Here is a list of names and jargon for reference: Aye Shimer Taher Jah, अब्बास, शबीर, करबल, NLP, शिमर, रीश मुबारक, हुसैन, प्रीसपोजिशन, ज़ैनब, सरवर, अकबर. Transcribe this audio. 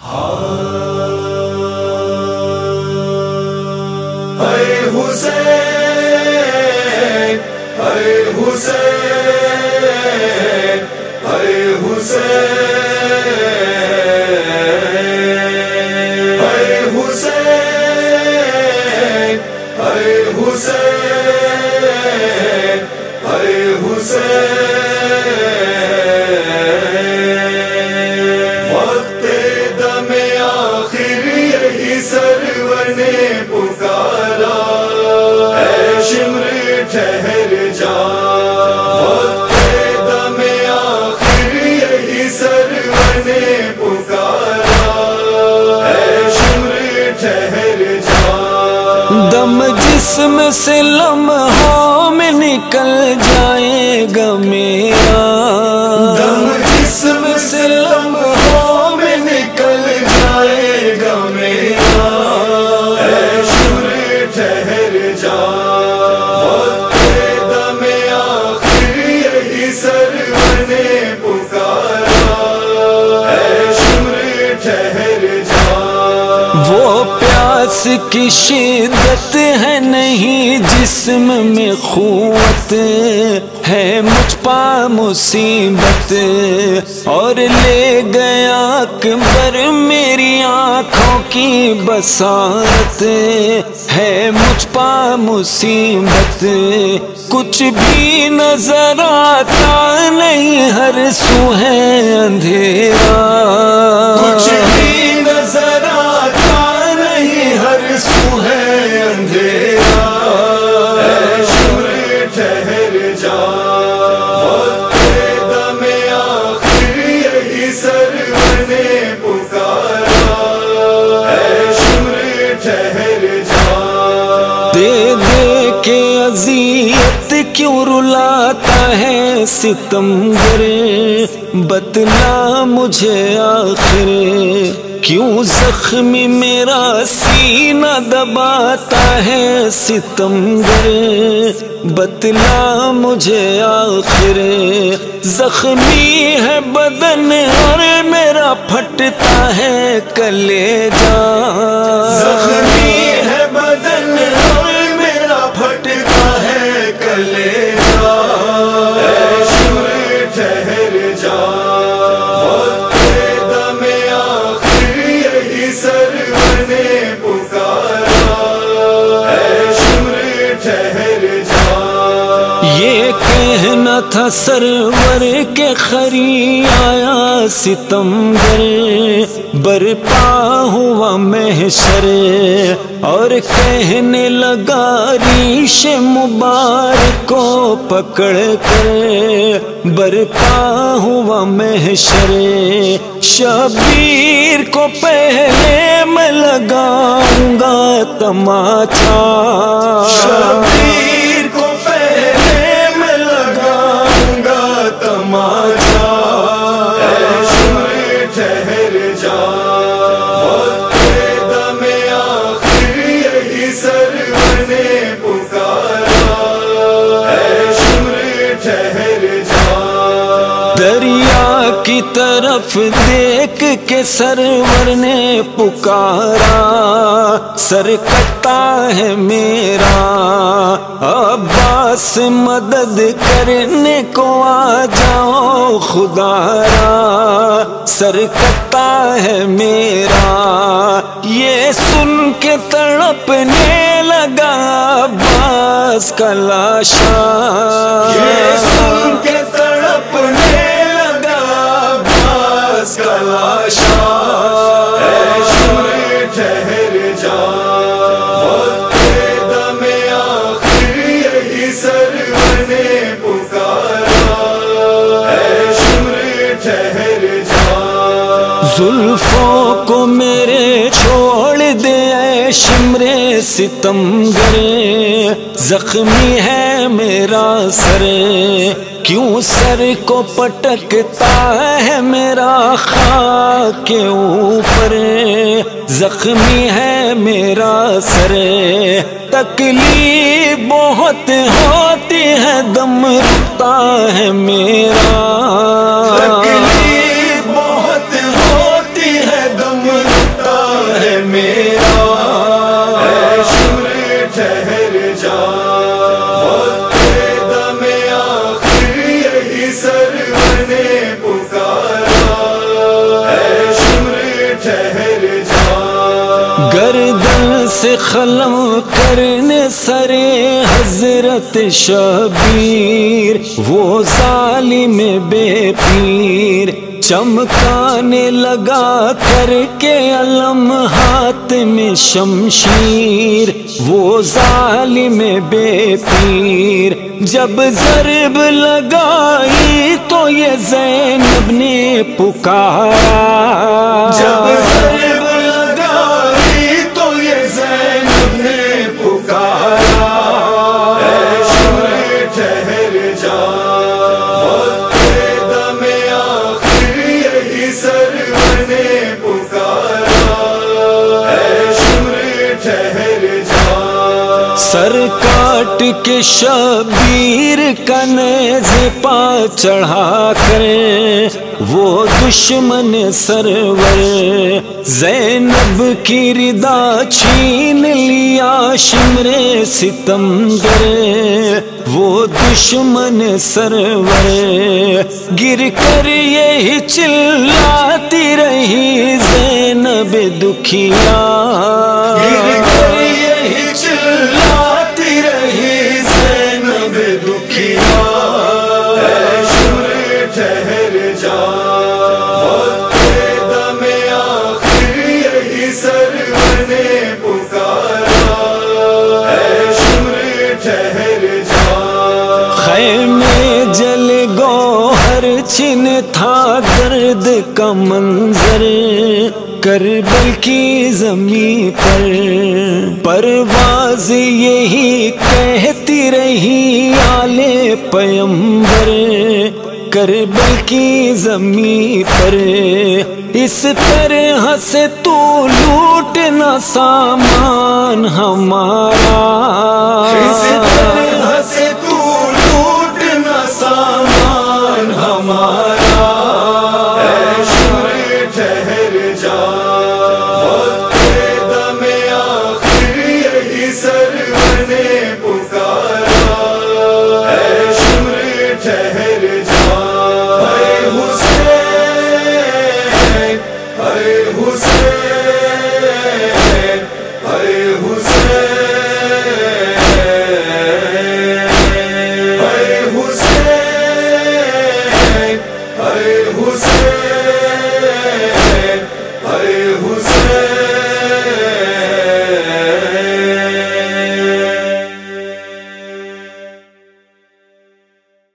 हाय हुसैन, हाय हुसैन, हाय हुसैन, हाय हुसैन, हाय हुसैन, हाय हुसैन। सरवर ने पुकारा ऐ शिमर ठहर जा, दम आखिर यही सरवर ने पुकारा ऐ शिमर ठहर जा। दम जिस्म से लम्हा में निकल जाएगा मेरा, दम जिस्म से लम्हा में निकल जाएगा मेरा। प्यास की शिद्दत है नहीं जिस्म में क़ुव्वत, है मुझ पा मुसीबत और ले गया अकबर मेरी आँखों की बसारत, है मुझ पा मुसीबत। कुछ भी नजर आता नहीं हर सू है अंधेरा, कुछ भी नजर आता हर सू है अंधेरा। ऐ शिमर ठहर जा, दम आखिर यही सरवर ने पुकारा ऐ शिमर ठहर जा। दे दे के अज़ियत क्यों रुलाता है सितमगर, बतला मुझे आखिर क्यों जख्मी मेरा सीना दबाता है सितमगर, बतला मुझे आखिर। जख्मी है बदन और मेरा फटता है कलेजा, जख्मी है बदन और मेरा फटता है कलेजा। ऐ शिमर ठहर जा, ये कहना था सरवर के खरी आया सितमगर, बरपा हुआ महशर और कहने लगा रीश मुबारक को पकड़ कर, बरपा हुआ महशर। शबीर को पहले मैं लगाऊंगा तमाचा, शबीर को पहले मैं लगाऊंगा तमाचा। ऐ शिमर ठहर जा, दम आखिर यही सरवर ने पुकारा ऐ शिमर ठहर जा। दरिया की तरफ देख के सरवर ने पुकारा, सर कटा है मेरा अब्बास मदद करने को आ जाओ खुदारा, सर कटा है मेरा। ये सुन के तड़पने लगा अब्बास का लाशा, ये सुन के तड़पने कलाशा। ऐ शिमर ठहर जा, दम आखिर यही सरवर ने पुकारा ऐ शिमर ठहर जा। जुल्फों को मेरे छोड़ दे ऐ शिमर सितमगर, जख्मी है मेरा सर क्यों सर को पटकता है मेरा खाक के ऊपर, जख्मी है मेरा सर। तकलीफ बहुत होती है दम रुकता है मेरा, तकलीफ बहुत होती है दम कलम करने सरे हजरत शबीर, वो जालिम बेपीर चमकाने लगा करके अलम हाथ में शमशीर, वो जालिम बेपीर जब जरब लगाई तो ये ज़ैनब ने पुकारा, जब जरब सर काट के शबीर का नेज़े पा चढ़ा कर वो दुश्मन सरवर ज़ैनब की रिदा छीन लिया शिमरे सितमगर, वो दुश्मन सरवर गिर कर यही चिल्लाती रही ज़ैनब दुखिया, गिर कर यही छिन था दर्द का मंजर करबल की जमी पर, परवाज़ यही कहती रही आले पैगंबर करबल की जमी पर, इस तरह से तू लूट ना सामान हमारा, इस तरह से तू लूट ना सामान हमारा, ऐ शिमरे ठहर जा, दम आखिर यही सरवर ने पुकारा, ऐ शिमरे ठहर जा, अए हुसैन, अए हुसैन, अए हुसैन, अए हुसैन, अरे हुसैन, अरे हुसैन।